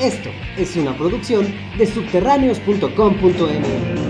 Esto es una producción de subterráneos.com.mx.